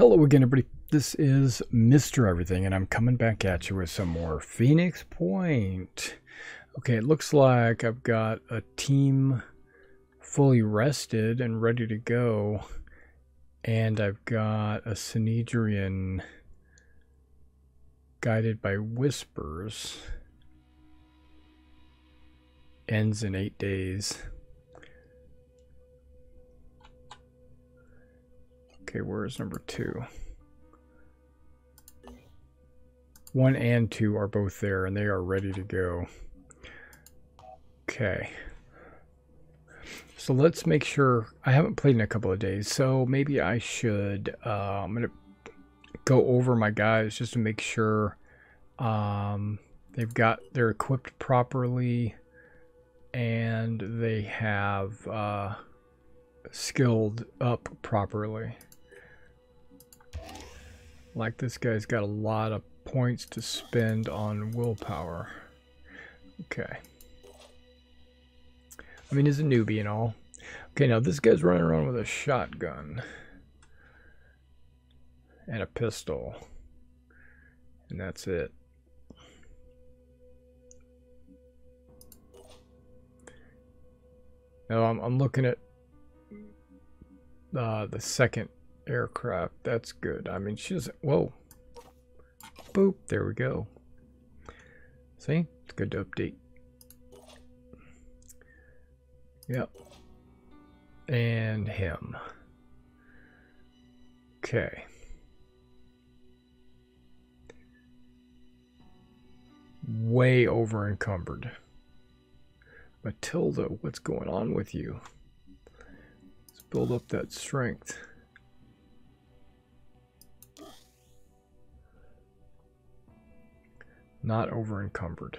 Hello again, everybody. This is Mr. Everything, and I'm coming back at you with some more Phoenix Point. Okay, it looks like I've got a team fully rested and ready to go, and I've got a Synedrion guided by whispers. Ends in 8 days. Okay, where is number 2? 1 and 2 are both there, and they are ready to go. Okay. So let's make sure. I haven't played in a couple of days, so maybe I should... I'm going to go over my guys just to make sure they're equipped properly, and they have skilled up properly. Like, this guy's got a lot of points to spend on willpower. Okay. I mean, he's a newbie and all. Okay, now this guy's running around with a shotgun and a pistol, and that's it. Now I'm looking at the second aircraft. That's good. I mean, she's... Whoa. Boop. There we go. See? It's good to update. Yep. And him. Okay. Way over encumbered. Matilda, what's going on with you? Let's build up that strength. Not over encumbered.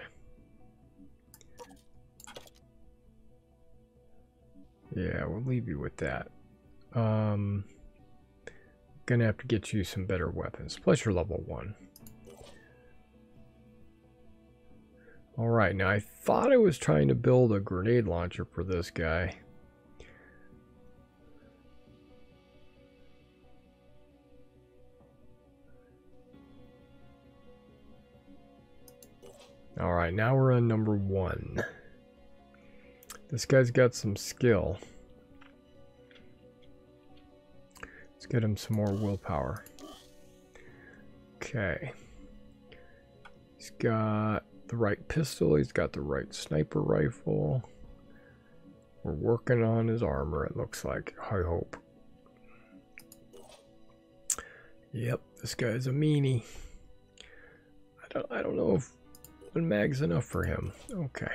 Yeah, we'll leave you with that. Gonna have to get you some better weapons. Plus you're level 1. Alright, now I thought I was trying to build a grenade launcher for this guy. Alright, now we're on number 1. This guy's got some skill. Let's get him some more willpower. Okay. He's got the right pistol, he's got the right sniper rifle. We're working on his armor, it looks like. I hope. Yep, this guy's a meanie. I don't know if one mag's enough for him. Okay.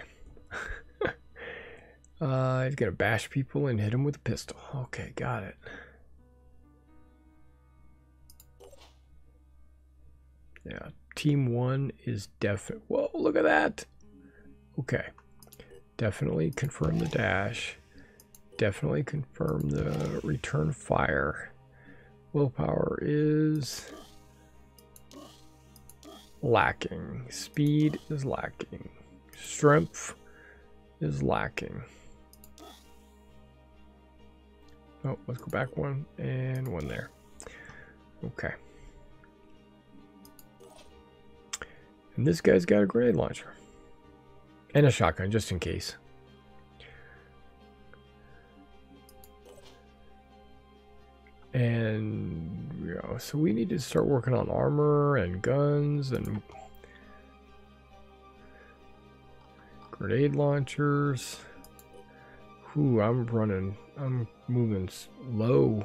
He's gonna bash people and hit him with a pistol. Okay, got it. Yeah, team 1 is definite. Whoa, look at that. Okay, definitely confirm the dash, definitely confirm the return fire. Willpower is lacking, speed is lacking, strength is lacking. Oh, let's go back 1 and 1 there. Okay. And this guy's got a grenade launcher. And a shotgun, just in case. And, you know, so we need to start working on armor and guns and grenade launchers. Ooh, I'm moving slow.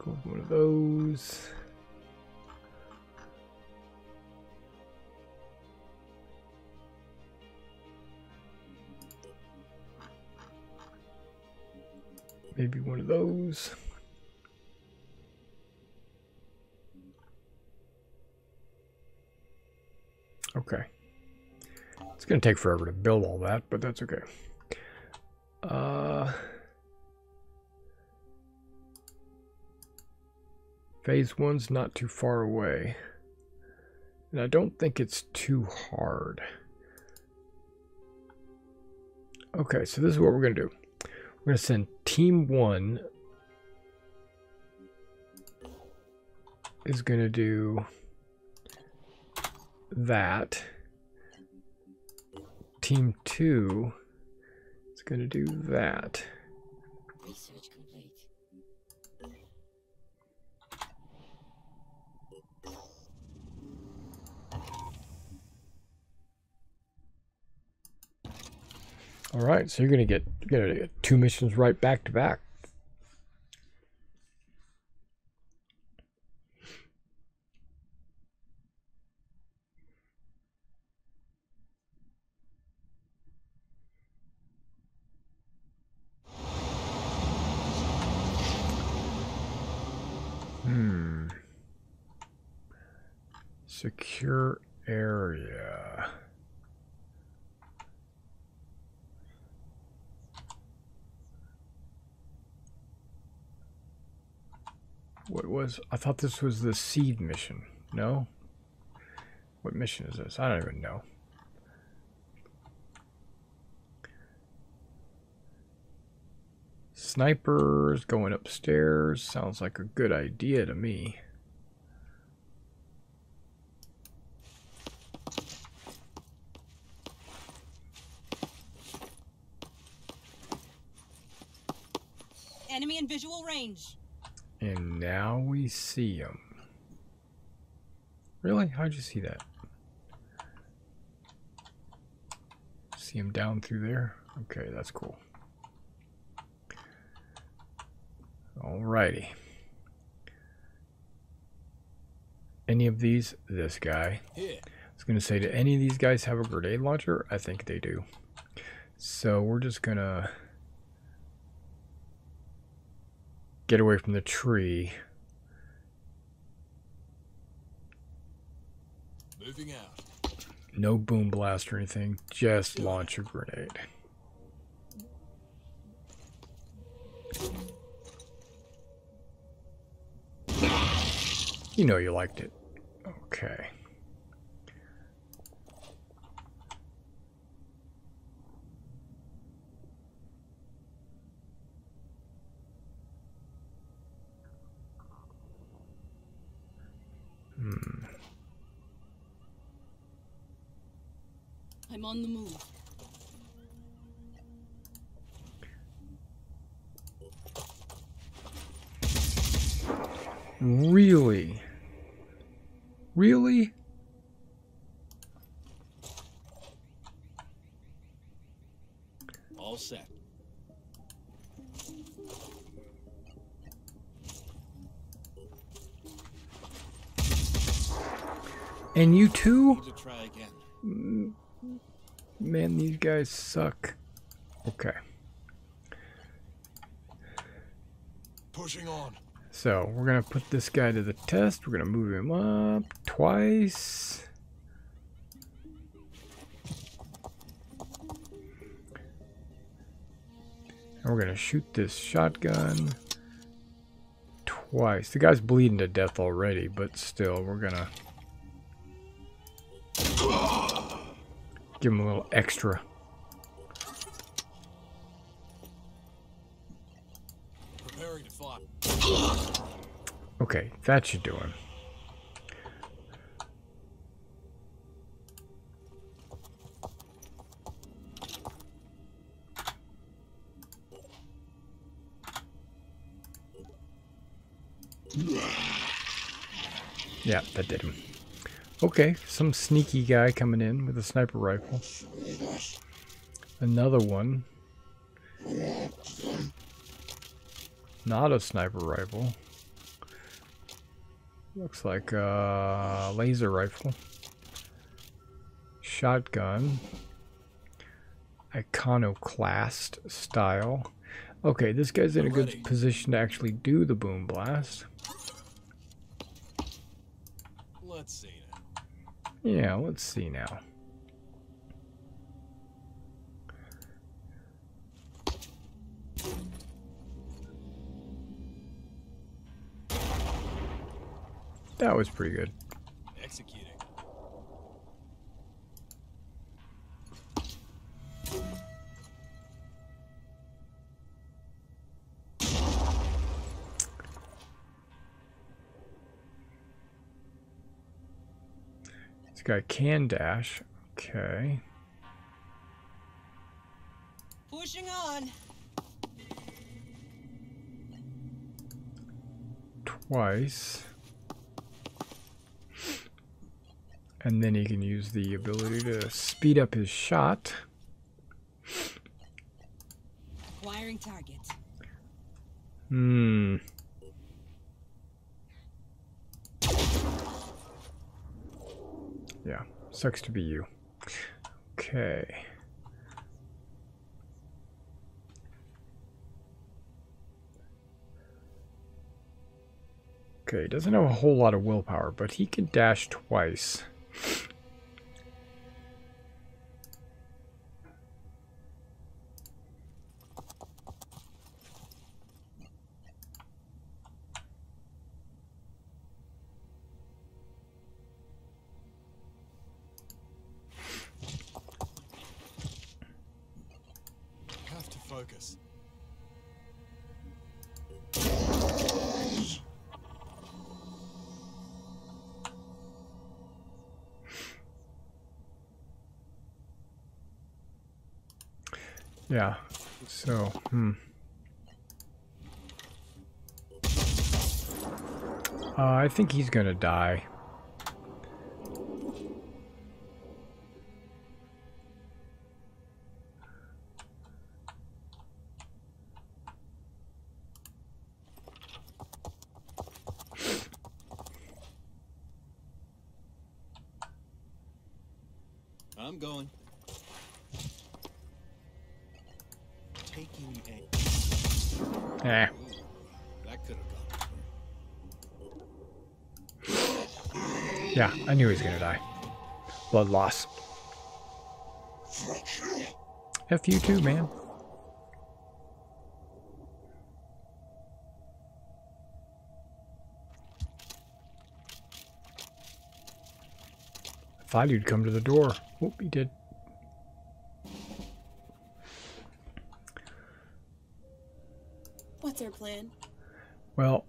Go with one of those. Maybe one of those. Okay. It's going to take forever to build all that, but that's okay. Phase 1's not too far away. And I don't think it's too hard. Okay, so this is what we're going to do. We're going to send team 1 is going to do that. Team 2 is going to do that. Research complete. All right, so you're going to get 2 missions right back to back. Secure area. What was, I thought this was the seed mission. No? What mission is this? I don't even know. Snipers going upstairs. Sounds like a good idea to me. Enemy in visual range. And now we see them. Really? How'd you see that? See them down through there? Okay, that's cool. Alrighty. Any of these? This guy. Yeah. I was going to say, do any of these guys have a grenade launcher? I think they do. So we're just going to get away from the tree. Moving out. No boom blast or anything. Just launch a grenade. You know you liked it. Okay. I'm on the move. Really? Really? All set. And you too? To try again. Man, these guys suck. Okay. Pushing on. So we're gonna put this guy to the test. We're gonna move him up twice. And we're gonna shoot this shotgun twice. The guy's bleeding to death already, but still, we're gonna give him a little extra. Preparing to fight. Okay, that should do him. Yeah, that did him. Okay, some sneaky guy coming in with a sniper rifle. Another one. Not a sniper rifle. Looks like a laser rifle. Shotgun. Iconoclast style. Okay, this guy's in a good position to actually do the boom blast. Let's see. Yeah, let's see now. That was pretty good. Executing. guy can dash. Okay. Pushing on. Twice. And then he can use the ability to speed up his shot. Acquiring target. Hmm. Yeah, sucks to be you. Okay. Okay, doesn't have a whole lot of willpower, but he can dash twice. Yeah, so, I think he's gonna die. I'm going. Taking a... Eh. That could have gone. Yeah, I knew he was gonna die. Blood loss. F you too, man. I thought you'd come to the door. Oh, he did. What's our plan? Well,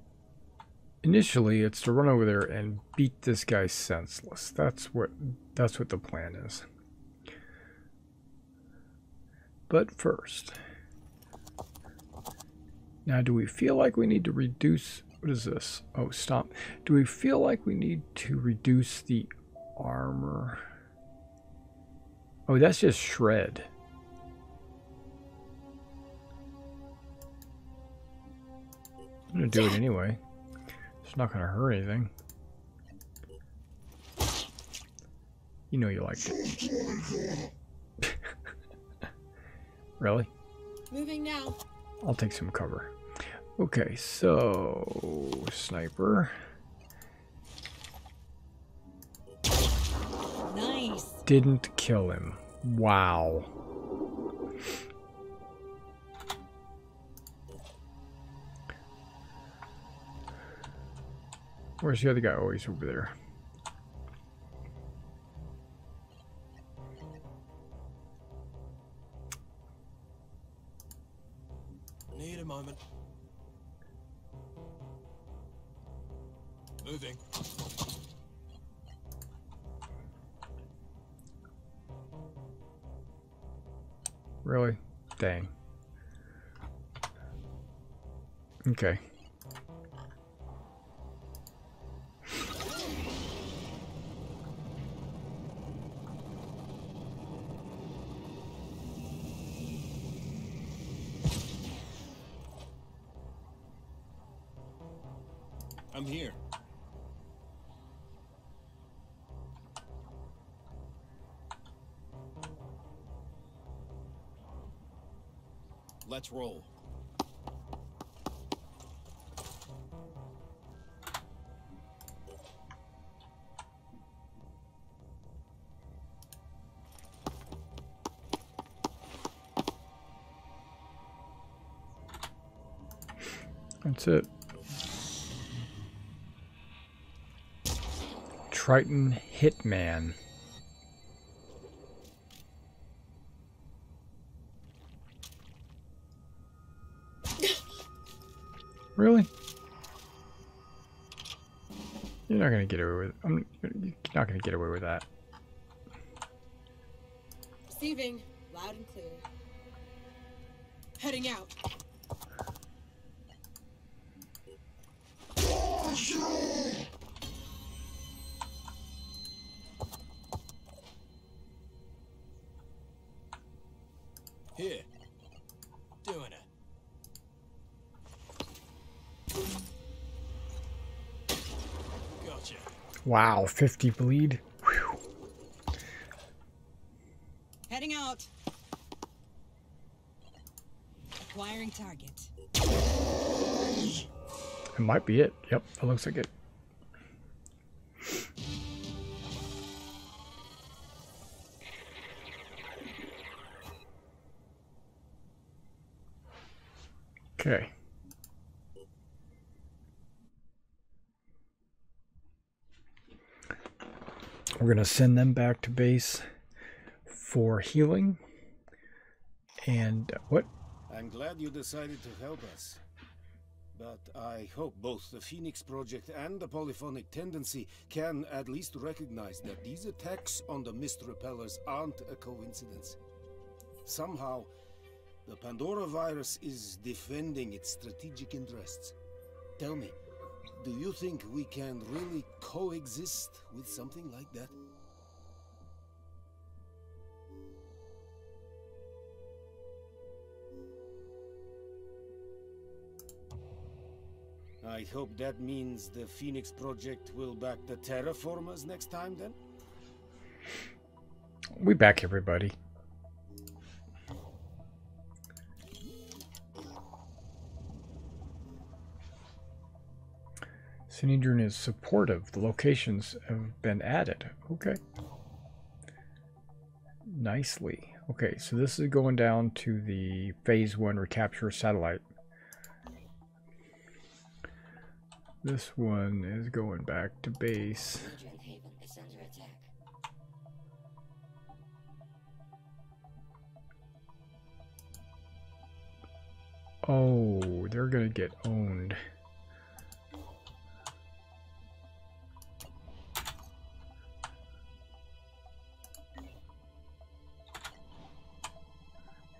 initially it's to run over there and beat this guy senseless. That's what the plan is. But first, now do we feel like we need to reduce, what is this? Oh, stop. Do we feel like we need to reduce the armor? Oh, that's just shred. I'm gonna do it anyway. It's not gonna hurt anything. You know you liked it. Really? Moving now. I'll take some cover. Okay, so sniper. Nice. Didn't kill him. Wow. Where's the other guy? Oh, he's over there. Need a moment. Moving. Really? Dang. Okay. I'm here. Let's roll. That's it. Triton Hitman. Really? You're not gonna get away with. You're not gonna get away with that. Receiving, loud and clear. Heading out. Here. Doing it. Gotcha. Wow, 50 bleed. Whew. Heading out. Acquiring target. It might be it. Yep, that looks like it. Okay. We're going to send them back to base for healing. And what? I'm glad you decided to help us. But I hope both the Phoenix Project and the Polyphonic Tendency can at least recognize that these attacks on the mist repellers aren't a coincidence. Somehow, the Pandora virus is defending its strategic interests. Tell me, do you think we can really coexist with something like that? I hope that means the Phoenix Project will back the terraformers next time, then? We back everybody. Synedrion is supportive. The locations have been added. Okay. Nicely. Okay, so this is going down to the Phase 1 recapture satellite. This one is going back to base. Oh, they're gonna get owned.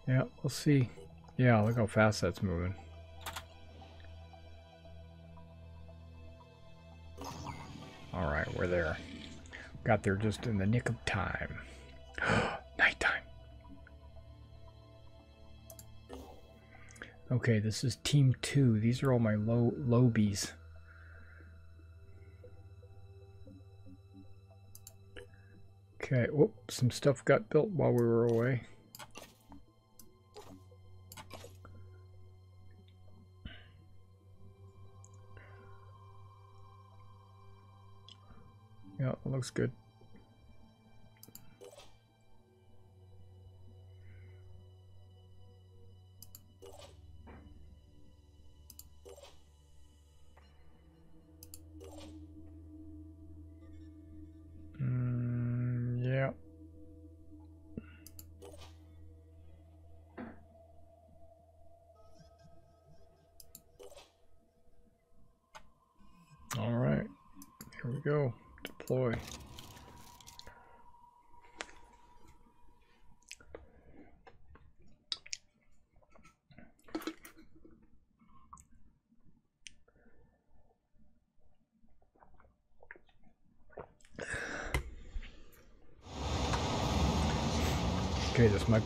Yeah, we'll see. Yeah, look how fast that's moving. Alright, we're there. Got there just in the nick of time. Nighttime. Okay, this is Team 2. These are all my lobies. Okay, whoop, some stuff got built while we were away. Yeah, it looks good. Yeah. All right, here we go. Deploy. Okay, this might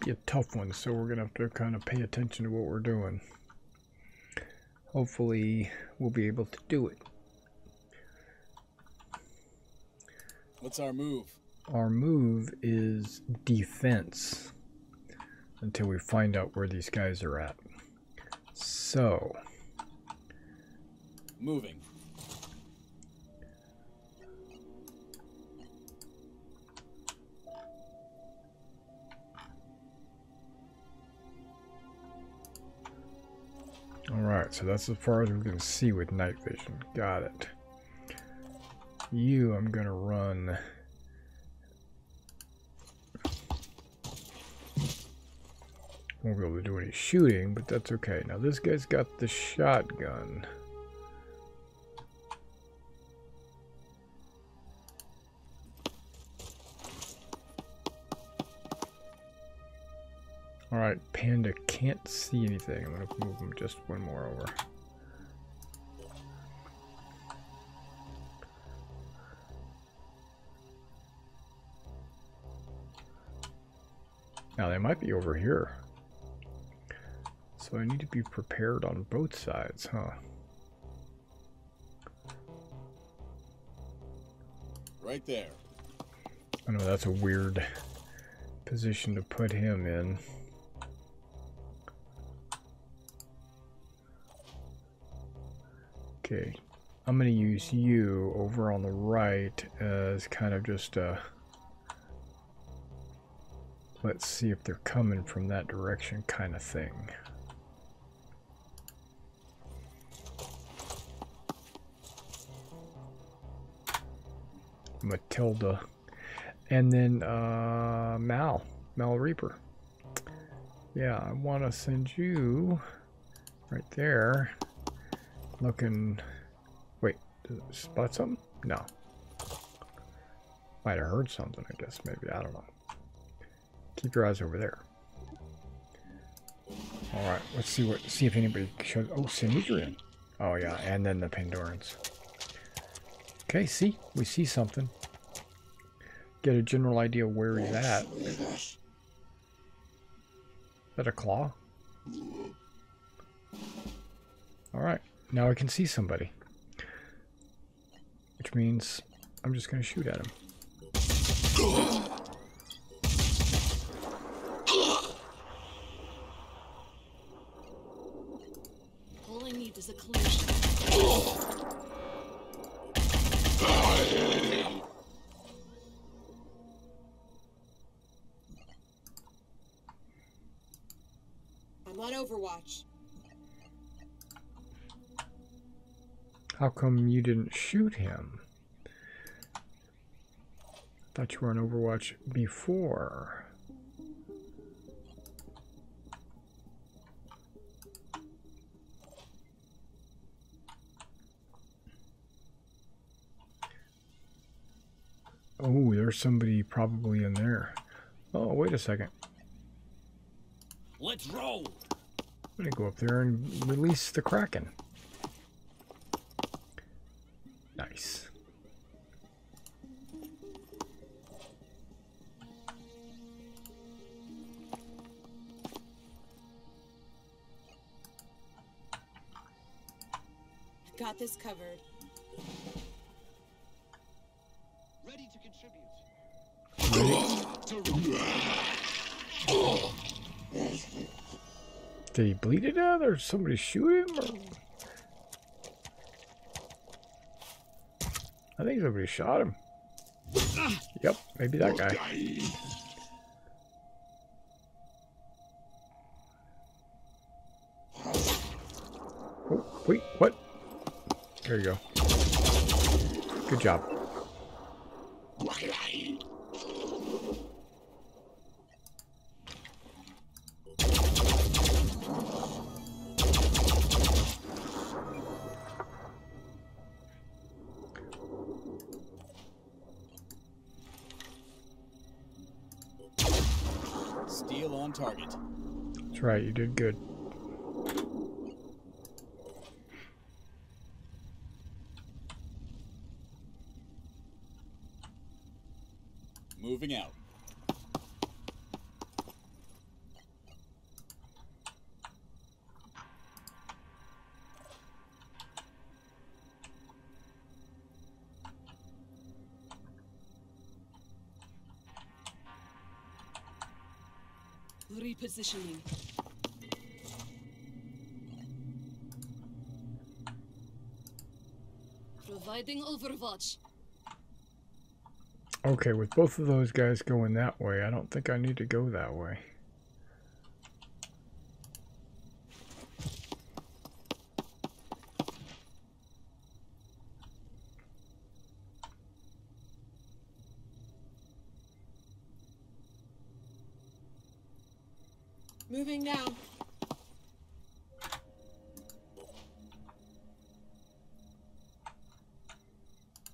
be a tough one, so we're gonna have to kind of pay attention to what we're doing. Hopefully we'll be able to do it. What's our move? Our move is defense until we find out where these guys are at. So, moving. All right, so that's as far as we can see with night vision. Got it. You, I'm going to run. Won't be able to do any shooting, but that's okay. Now this guy's got the shotgun. All right, Panda can't see anything. I'm going to move him just one more over. Now they might be over here. So I need to be prepared on both sides, huh? Right there. I know that's a weird position to put him in. Okay, I'm going to use you over on the right as kind of just a... let's see if they're coming from that direction kind of thing. Matilda. And then Mal Reaper. Yeah, I want to send you right there. Looking, wait, did it spot something? No. Might have heard something, I guess, maybe, I don't know. Keep your eyes over there. All right, let's see what, see if anybody shows. Oh, Synedrion. Oh yeah, and then the Pandorans. Okay, see, we see something. Get a general idea where he's at. Is that a claw? All right, now I can see somebody, which means I'm just gonna shoot at him. How come you didn't shoot him? Thought you were on Overwatch before. Oh, there's somebody probably in there. Oh, wait a second. Let's roll. I'm gonna go up there and release the Kraken. Nice. I got this covered. Ready to contribute. Ready. Did he bleed it out or somebody shoot him? Or... I think somebody shot him. Yep, maybe that guy. Oh, wait, what? There you go. Good job. Target. That's right, you did good. Moving out. Repositioning. Providing overwatch. Okay, with both of those guys going that way, I don't think I need to go that way. Moving now.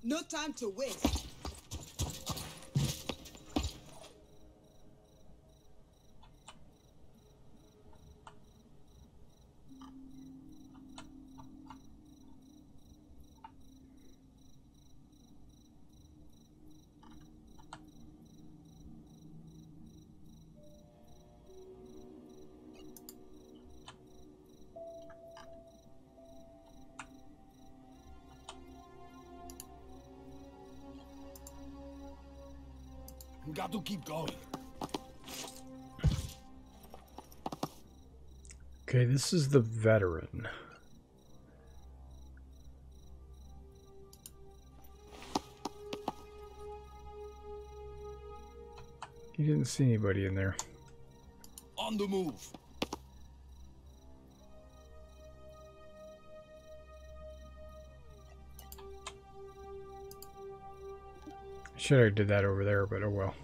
No time to waste. We got to keep going. Okay, this is the veteran. You didn't see anybody in there. On the move. Should have did that over there, but oh well.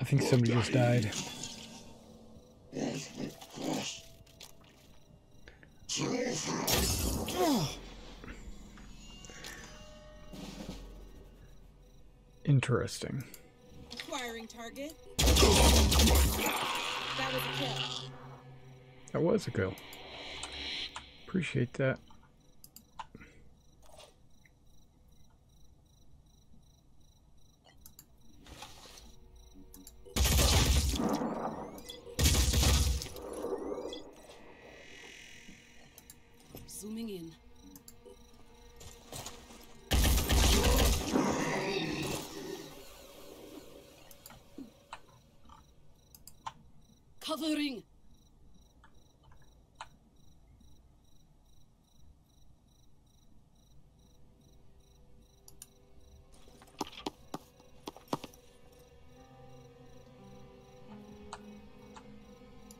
I think somebody just died. Interesting. Acquiring target. That was a kill. That was a kill. Appreciate that. Zooming in. Covering.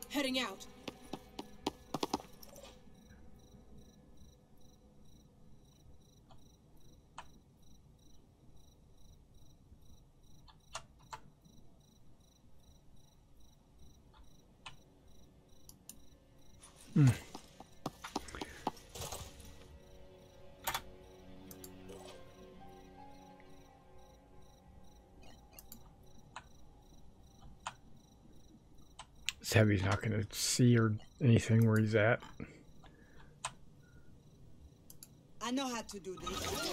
Heading out. It's heavy, he's not going to see or anything where he's at. I know how to do this.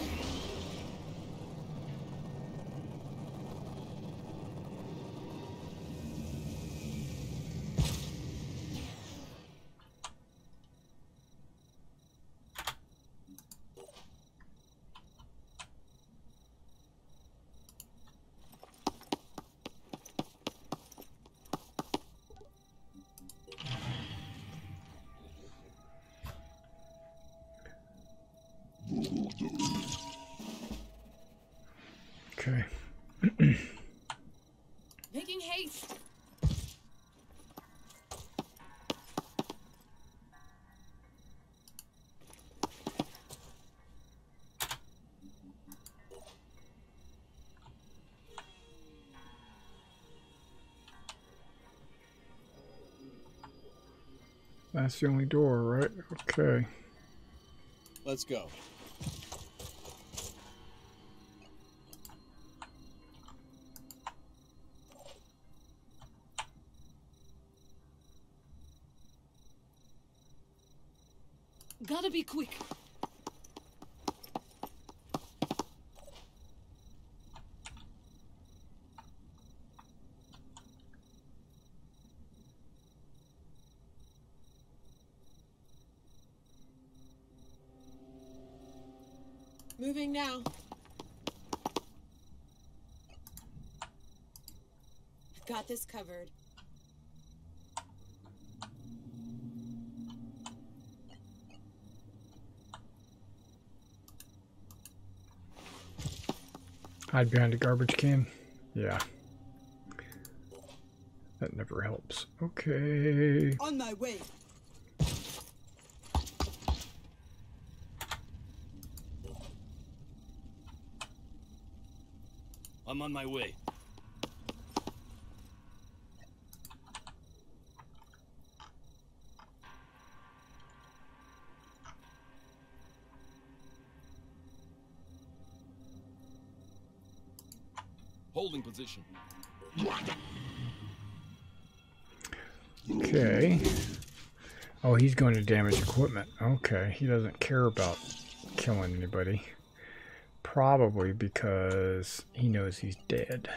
Okay. Making haste. That's the only door, right? Okay. Let's go. Gotta be quick. Moving now. I've got this covered. Hide behind a garbage can. Yeah. That never helps. Okay. On my way. I'm on my way. Holding position. Okay. I Oh, he's going to damage equipment. Okay, he doesn't care about killing anybody. Probably because he knows he's dead.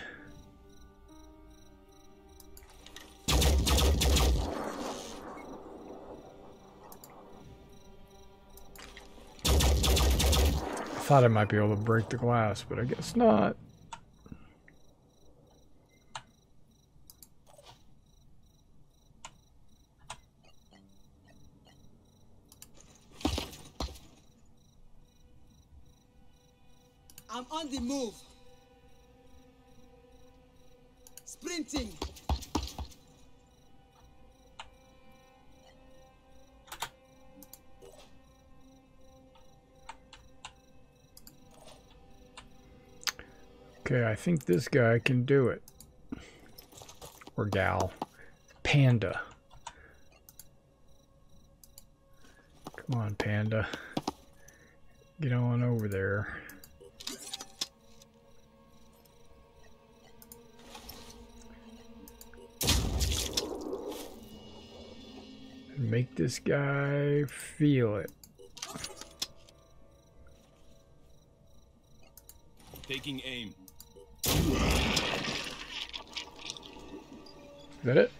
I thought I might be able to break the glass, but I guess not. I'm on the move. Sprinting. Okay, I think this guy can do it. Or gal. Panda. Come on, Panda. Get on over there. Make this guy feel it. Taking aim. Is that it?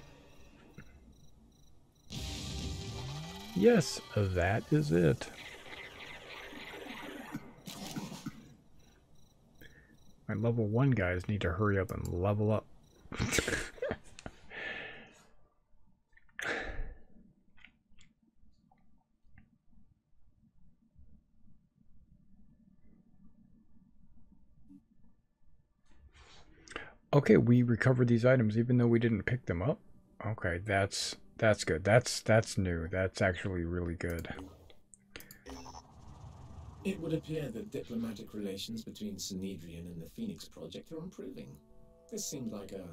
Yes, that is it. My level 1 guys need to hurry up and level up. Okay, we recovered these items even though we didn't pick them up. Okay, that's good. That's new. That's actually really good. It would appear that diplomatic relations between Synedrion and the Phoenix Project are improving. This seemed like a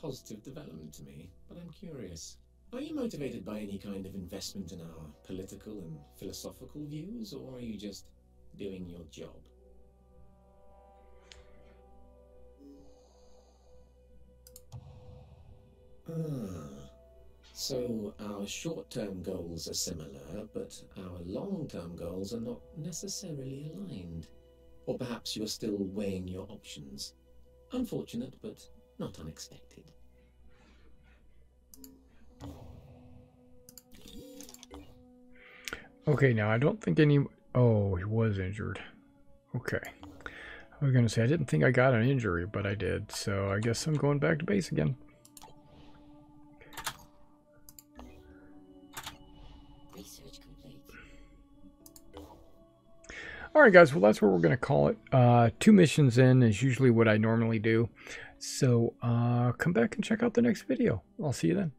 positive development to me, but I'm curious. Are you motivated by any kind of investment in our political and philosophical views, or are you just doing your job? Ah, so our short-term goals are similar, but our long-term goals are not necessarily aligned. Or perhaps you're still weighing your options. Unfortunate, but not unexpected. Okay, now I don't think any... Oh, he was injured. Okay. I was going to say, I didn't think I got an injury, but I did. So I guess I'm going back to base again. Alright guys, well that's what we're going to call it. 2 missions in is usually what I normally do. So come back and check out the next video. I'll see you then.